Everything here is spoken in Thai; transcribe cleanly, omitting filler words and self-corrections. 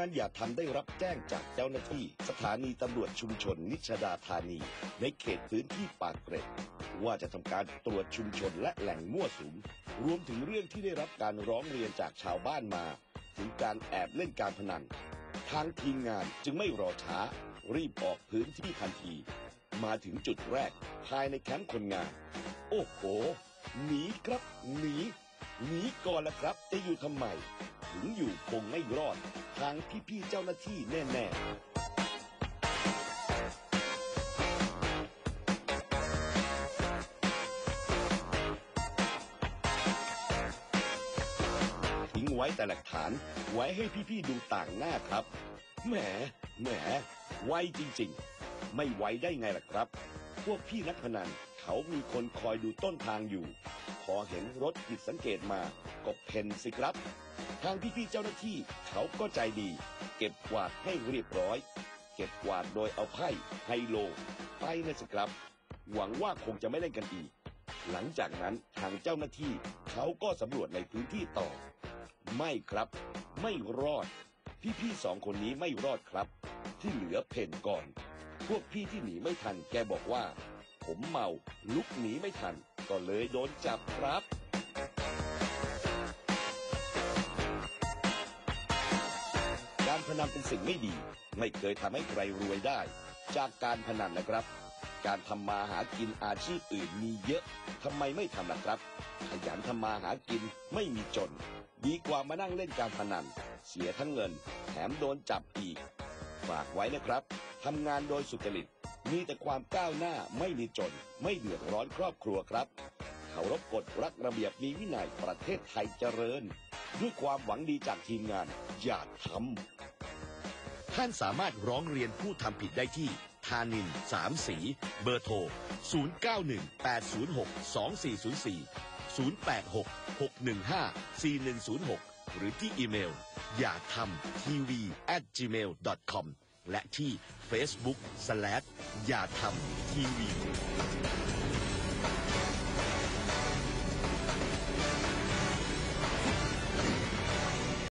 านอย่าทำได้รับแจ้งจากเจ้าหน้าที่สถานีตำรวจชุมชนนิชดาธานีในเขตพื้นที่ปากเกร็ดว่าจะทำการตรวจชุมชนและแหล่งมั่วสุมรวมถึงเรื่องที่ได้รับการร้องเรียนจากชาวบ้านมาถึงการแอบเล่นการพนันทางทีมงานจึงไม่รอช้ารีบออกพื้นที่ทันทีมาถึงจุดแรกภายในแคมป์คนงานโอ้โหหนีครับหนีก่อนละครับจะอยู่ทำไมถึงอยู่คงไม่รอดทางพี่ๆเจ้าหน้าที่แน่ๆไว้แต่หลักฐานไว้ให้พี่ๆดูต่างหน้าครับแหมไวจริงๆไม่ไวได้ไงล่ะครับพวกพี่นักพนันเขามีคนคอยดูต้นทางอยู่พอเห็นรถผิดสังเกตมาก็เพ่นสิครับทางพี่ๆเจ้าหน้าที่เขาก็ใจดีเก็บกวาดให้เรียบร้อยเก็บกวาดโดยเอาไพ่ไฮโลไปนะสิครับหวังว่าคงจะไม่เล่นกันอีกหลังจากนั้นทางเจ้าหน้าที่เขาก็สำรวจในพื้นที่ต่อไม่ครับไม่รอดพี่ๆสองคนนี้ไม่รอดครับที่เหลือเพ่นก่อนพวกพี่ที่หนีไม่ทันแกบอกว่าผมเมาลุกหนีไม่ทันก็เลยโดนจับครับการพนันเป็นสิ่งไม่ดีไม่เคยทำให้ใครรวยได้จากการพนันนะครับการทำมาหากินอาชีพอื่นมีเยอะทำไมไม่ทำล่ะครับขยันทำมาหากินไม่มีจนดีกว่ามานั่งเล่นการพนันเสียทั้งเงินแถมโดนจับอีกฝากไว้นะครับทำงานโดยสุจริตมีแต่ความก้าวหน้าไม่มีจนไม่เดือดร้อนครอบครัวครับเคารพกฎรักระเบียบมีวินัยประเทศไทยเจริญด้วยความหวังดีจากทีมงานอย่าทำท่านสามารถร้องเรียนผู้ทำผิดได้ที่ธานินสามสีเบอร์โทร0918062404086-615-4106หรือที่อีเมลอย่าทำ tv@gmail.com และที่ facebook/อย่าทำ tv